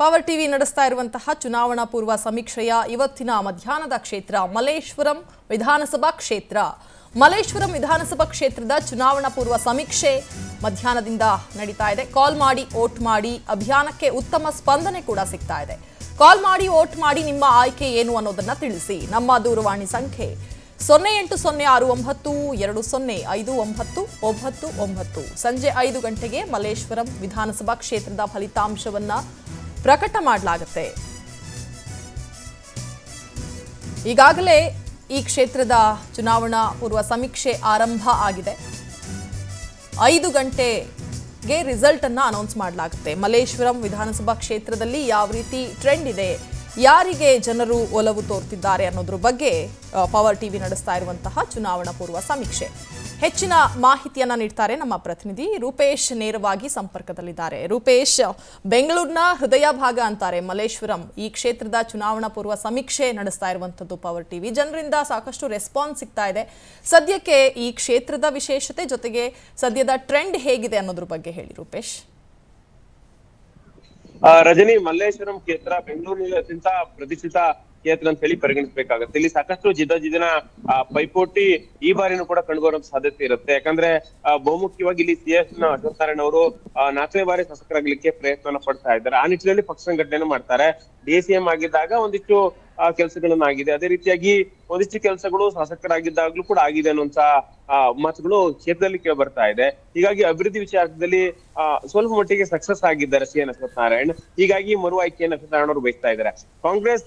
Power TV ನಡೆಸ್ತಾ ಇರುವಂತಹ ಚುನಾವಣಾ ಪೂರ್ವ ಸಮೀಕ್ಷೆಯ ಇವತ್ತಿನ ಮಧ್ಯಾಹ್ನದ ಕ್ಷೇತ್ರ ಮಲ್ಲೇಶ್ವರಂ ವಿಧಾನಸಭಾ ಕ್ಷೇತ್ರ ಮಲ್ಲೇಶ್ವರಂ ವಿಧಾನಸಭಾ ಕ್ಷೇತ್ರದ ಚುನಾವಣಾ ಪೂರ್ವ ಸಮೀಕ್ಷೆ ಮಧ್ಯಾಹ್ನದಿಂದ ನಡೀತಾ ಇದೆ ಕಾಲ್ ಮಾಡಿ ವೋಟ್ ಮಾಡಿ ಅಭಿಯಾನಕ್ಕೆ ಉತ್ತಮ ಸ್ಪಂದನೆ ಕೂಡ ಸಿಗ್ತಾ ಇದೆ ಕಾಲ್ ಮಾಡಿ ವೋಟ್ ಮಾಡಿ ನಿಮ್ಮ ಆಯ್ಕೆ ಏನು ಅನ್ನೋದನ್ನ ತಿಳಿಸಿ ನಮ್ಮ ದೂರವಾಣಿ ಸಂಖ್ಯೆ 0806920599 ಸಂಜೆ 5 ಗಂಟೆಗೆ ಮಲ್ಲೇಶ್ವರಂ ವಿಧಾನಸಭಾ ಕ್ಷೇತ್ರದ ಫಲಿತಾಂಶವನ್ನ ಪ್ರಕಟ ಮಾಡಲಾಗುತ್ತೆ ಈಗಾಗಲೇ ಈ ಕ್ಷೇತ್ರದ ಚುನಾವಣಾ ಪೂರ್ವ ಸಮೀಕ್ಷೆ ಆರಂಭ ಆಗಿದೆ 5 ಗಂಟೆಗೆ ರಿಸಲ್ಟ್ ಅನ್ನು ಅನೌನ್ಸ್ ಮಾಡಲಾಗುತ್ತೆ ಮಲ್ಲೇಶ್ವರಂ ವಿಧಾನಸಭಾ ಕ್ಷೇತ್ರದಲ್ಲಿ ಯಾವ ರೀತಿ ಟ್ರೆಂಡ್ ಇದೆ ಯಾರಿಗೆ ಜನರು ಒಲವು ತೋರ್ತಿದ್ದಾರೆ ಅನ್ನೋದರ ಬಗ್ಗೆ ಪವರ್ ಟಿವಿ ನಡೆಸ್ತಾ ಇರುವಂತಹ ಚುನಾವಣಾ ಪೂರ್ವ ಸಮೀಕ್ಷೆ ಹೆಚ್ಚಿನ ಮಾಹಿತಿಯನ್ನ ನೀಡುತ್ತಾರೆ ನಮ್ಮ ಪ್ರತಿನಿಧಿ ರೂಪೇಶ್ ನೇರವಾಗಿ ಸಂಪರ್ಕದಲ್ಲಿದ್ದಾರೆ ರೂಪೇಶ್ ಬೆಂಗಳೂರಿನ ಹೃದಯ ಭಾಗ ಅಂತಾರೆ ಮಲ್ಲೇಶ್ವರಂ ಈ ಕ್ಷೇತ್ರದ ಚುನಾವಣಾ ಪೂರ್ವ ಸಮೀಕ್ಷೆ ನಡೆಸ್ತಾ ಇರುವಂತದ್ದು ಪವರ್ ಟಿವಿ ಜನರಿಂದ ಸಾಕಷ್ಟು ರೆಸ್ಪಾನ್ಸ್ ಸಿಗ್ತಾ ಇದೆ ಸದ್ಯಕ್ಕೆ ಈ ಕ್ಷೇತ್ರದ ವಿಶೇಷತೆ ಜೊತೆಗೆ ಸದ್ಯದ ಟ್ರೆಂಡ್ ಹೇಗಿದೆ ಅನ್ನೋದರ ಬಗ್ಗೆ ಹೇಳಿ ರೂಪೇಶ್ रजनी मल्लेश्वरम क्षेत्र बेंगलूरिन अत्यंत प्रतिष्ठित क्षेत्र ಅಂತ ಹೇಳಿ ಪರಿಗಣಿಸಬೇಕಾಗುತ್ತೆ ಇಲ್ಲಿ ಸಾಕಷ್ಟು ಜಿದ್ದಿನ ಪೈಪೋಟಿ ಈ ಬಾರಿನೂ ಕೂಡ ಕಂಡುಬರೋ ಸಾಧ್ಯತೆ ಇರುತ್ತೆ ಯಾಕಂದ್ರೆ ಬಹುಮುಖ್ಯವಾಗಿ ಇಲ್ಲಿ ಸಿಎಸ್ ನ ಅಶ್ವಥ್ ನಾರಾಯಣ್ ಅವರು 4ನೇ ಬಾರಿ ಶಾಸಕರಾಗಲಿಕ್ಕೆ ಪ್ರಯತ್ನ ಪಡ್ತಾ ಇದ್ದಾರೆ ಆ ನಿಟ್ಟಿನಲ್ಲಿ ಪಕ್ಷ ಸಂಘಟನೆ ಮಾಡ್ತಾರೆ ಡಿಸಿಎಂ ಆಗಿದ್ದಾಗ ಒಂದಿಷ್ಟು ಕೆಲಸಗಳನ್ನು ಆಗಿದೆ ಅದೇ ರೀತಿಯಾಗಿ ಒಂದಿಷ್ಟು ಕೆಲಸಗಳು ಶಾಸಕರಾಗಿದ್ದಾಗಲೂ ಕೂಡ ಆಗಿದೆ ಅನ್ನುವಂತ ಮಾತುಗಳು ಕ್ಷೇತ್ರದಲ್ಲಿ ಕೇಳಿ ಬರ್ತಾ ಇದೆ ಹೀಗಾಗಿ ಅಭಿವೃದ್ಧಿ ವಿಚಾರದಲ್ಲಿ ಸ್ವಲ್ಪ ಮಟ್ಟಿಗೆ ಸಕ್ಸಸ್ ಆಗಿದ್ದಾರೆ ಸಿಎನ್ ಅಶ್ವಥ್ ನಾರಾಯಣ್ ಹೀಗಾಗಿ ಮರು ಆಯ್ಕೆಯನ್ನು ಅಶ್ವಥ್ ನಾರಾಯಣ್ ಅವರು ಬಯಸ್ತಾ ಇದ್ದಾರೆ ಕಾಂಗ್ರೆಸ್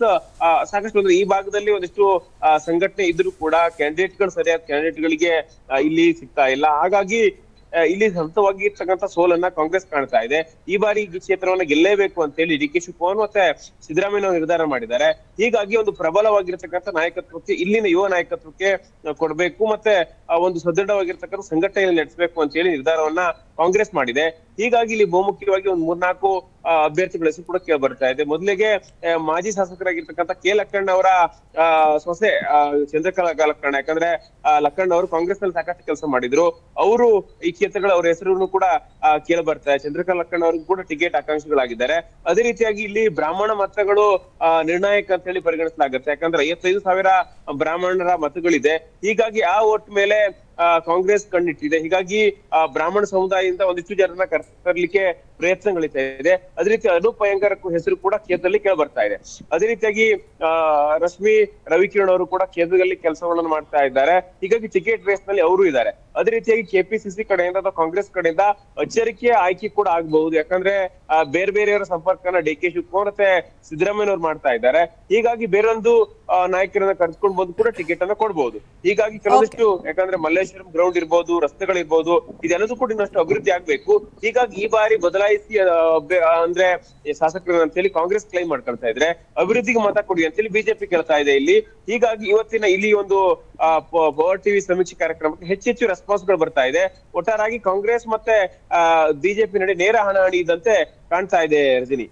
ಸಾಕಷ್ಟು ಅಂದ್ರೆ ಈ ಭಾಗದಲ್ಲಿ ಒಂದಿಷ್ಟು ಸಂಘಟನೆ ಇದ್ರೂ ಕೂಡ ಕ್ಯಾಂಡಿಡೇಟ್ಗಳು ಸರಿಯಾದ ಕ್ಯಾಂಡಿಡೇಟ್ಗಳಿಗೆ ಇಲ್ಲಿ ಸಿಗ್ತಾ ಇಲ್ಲ ಹಾಗಾಗಿ ಇಲ್ಲಿ ಸತತವಾಗಿ ಇರ್ತಕ್ಕಂಥ ಸೋಲನ್ನ ಕಾಂಗ್ರೆಸ್ ಕಾಣ್ತಾ ಇದೆ ಈ ಬಾರಿ ಕ್ಷೇತ್ರವನ್ನ ಗೆಲ್ಲೇಬೇಕು ಅಂತ ಹೇಳಿ ಡಿ ಕೆ ಶಿವಕುಮಾರ್ ಮತ್ತೆ ಸಿದ್ದರಾಮಯ್ಯ ನಿರ್ಧಾರ ಮಾಡಿದ್ದಾರೆ ಹೀಗಾಗಿ ಒಂದು ಪ್ರಬಲವಾಗಿರ್ತಕ್ಕಂಥ ನಾಯಕತ್ವಕ್ಕೆ ಇಲ್ಲಿನ ಯುವ ನಾಯಕತ್ವಕ್ಕೆ ಕೊಡಬೇಕು ಮತ್ತೆ ಒಂದು ಸದೃಢವಾಗಿರ್ತಕ್ಕಂಥ ಸಂಘಟನೆಯನ್ನು ನಡೆಸಬೇಕು ಅಂತ ಹೇಳಿ ನಿರ್ಧಾರವನ್ನ ಕಾಂಗ್ರೆಸ್ ಮಾಡಿದೆ ಹೀಗಾಗಿ ಇಲ್ಲಿ ಬಹುಮುಖ್ಯವಾಗಿ ಒಂದು 3-4 ಅಭ್ಯರ್ಥಿಗಳ ಹೆಸರು ಕೂಡ ಕೇಳಿ ಬರ್ತಾ ಇದೆ ಮೊದಲಿಗೆ ಮಾಜಿ ಶಾಸಕರಾಗಿರ್ತಕ್ಕಂಥ ಕೆ ಲಕ್ಕಣ್ಣ ಅವರ ಸೊಸೆ ಚಂದ್ರಕಲಾ ಲಕ್ಕಣ್ಣ ಯಾಕಂದ್ರೆ ಲಕ್ಕಣ್ಣ ಅವರು ಕಾಂಗ್ರೆಸ್ ನಲ್ಲಿ ಸಾಕಷ್ಟು ಕೆಲಸ ಮಾಡಿದ್ರು ಅವರು ಈ ಕ್ಷೇತ್ರಗಳ ಅವರ ಹೆಸರು ಕೂಡ ಕೇಳಿ ಬರ್ತಾ ಇದೆ ಚಂದ್ರಕಲಾ ಲಕ್ಕಣ್ಣ ಅವ್ರಿಗೂ ಕೂಡ ಟಿಕೆಟ್ ಆಕಾಂಕ್ಷಿಗಳಾಗಿದ್ದಾರೆ ಅದೇ ರೀತಿಯಾಗಿ ಇಲ್ಲಿ ಬ್ರಾಹ್ಮಣ ಮತಗಳು ನಿರ್ಣಾಯಕ ಅಂತ ಹೇಳಿ ಪರಿಗಣಿಸಲಾಗುತ್ತೆ ಯಾಕಂದ್ರೆ 55,000 ಬ್ರಾಹ್ಮಣರ ಮತಗಳಿದೆ ಹೀಗಾಗಿ ಆ ಓಟ್ ಮೇಲೆ ಕಾಂಗ್ರೆಸ್ ಕಣ್ಣಿಟ್ಟಿದೆ ಹೀಗಾಗಿ ಬ್ರಾಹ್ಮಣ ಸಮುದಾಯದಿಂದ ಒಂದಿಷ್ಟು ಜನರನ್ನ ಕರೆತರಲಿಕ್ಕೆ ಪ್ರಯತ್ನಗಳಿತಾ ಇದೆ ಅದೇ ರೀತಿ ಅನೂಪ್ ಅಯ್ಯಂಗಾರ್ ಹೆಸರು ಕೂಡ ಕೇಂದ್ರದಲ್ಲಿ ಕೇಳಿ ಬರ್ತಾ ಇದೆ ಅದೇ ರೀತಿಯಾಗಿ ರಶ್ಮಿ ರವಿಕಿರಣ್ ಅವರು ಕೂಡ ಕೇಂದ್ರದಲ್ಲಿ ಕೆಲಸಗಳನ್ನು ಮಾಡ್ತಾ ಇದ್ದಾರೆ ಹೀಗಾಗಿ ಟಿಕೆಟ್ ರೇಸ್ ನಲ್ಲಿ ಅವರು ಇದ್ದಾರೆ ಅದೇ ರೀತಿಯಾಗಿ ಕೆಪಿಸಿಸಿ ಕಡೆಯಿಂದ ಅಥವಾ ಕಾಂಗ್ರೆಸ್ ಕಡೆಯಿಂದ ಅಚ್ಚರಿಕೆಯ ಆಯ್ಕೆ ಕೂಡ ಆಗಬಹುದು ಯಾಕಂದ್ರೆ ಬೇರೆ ಬೇರೆಯವರ ಸಂಪರ್ಕನ ಡಿ ಕೆ ಶಿವಕುಮಾರ್ ಮತ್ತೆ ಸಿದ್ದರಾಮಯ್ಯ ಅವರು ಮಾಡ್ತಾ ಇದ್ದಾರೆ ಹೀಗಾಗಿ ಬೇರೊಂದು ನಾಯಕರನ್ನ ಕರೆದುಕೊಂಡು ಬಂದು ಕೂಡ ಟಿಕೆಟ್ ಅನ್ನ ಕೊಡಬಹುದು ಹೀಗಾಗಿ ಕೆಲವಷ್ಟು ಯಾಕಂದ್ರೆ ಮಲ್ಲೇಶ್ವರಂ ಗ್ರೌಂಡ್ ಇರ್ಬೋದು ರಸ್ತೆಗಳಿರ್ಬೋದು ಇದೆಲ್ಲದೂ ಕೂಡ ಇನ್ನಷ್ಟು ಅಭಿವೃದ್ಧಿ ಆಗ್ಬೇಕು ಹೀಗಾಗಿ ಈ ಬಾರಿ ಬದಲಾಯಿಸಿ ಅಂದ್ರೆ ಶಾಸಕರು ಅಂತ ಹೇಳಿ ಕಾಂಗ್ರೆಸ್ ಕ್ಲೈಮ್ ಮಾಡ್ಕೊಳ್ತಾ ಇದ್ರೆ ಅಭಿವೃದ್ಧಿಗೆ ಮತ ಕೊಡಿ ಅಂತ ಹೇಳಿ ಬಿಜೆಪಿ ಕೇಳ್ತಾ ಇದೆ ಇಲ್ಲಿ ಹೀಗಾಗಿ ಇವತ್ತಿನ ಇಲ್ಲಿ ಒಂದು ಪವರ್ ಟಿವಿ ಸಮೀಕ್ಷೆ ಕಾರ್ಯಕ್ರಮಕ್ಕೆ ಹೆಚ್ಚೆಚ್ಚು ರೆಸ್ಪಾನ್ಸ್ ಗಳು ಬರ್ತಾ ಇದೆ ಒಟ್ಟಾರಾಗಿ ಕಾಂಗ್ರೆಸ್ ಮತ್ತೆ ಬಿಜೆಪಿ ನಡುವೆ ನೇರ ಹಣಾಹಣಿ ಇದ್ದಂತೆ ಕಾಣ್ತಾ ಇದೆ ರಜನಿ.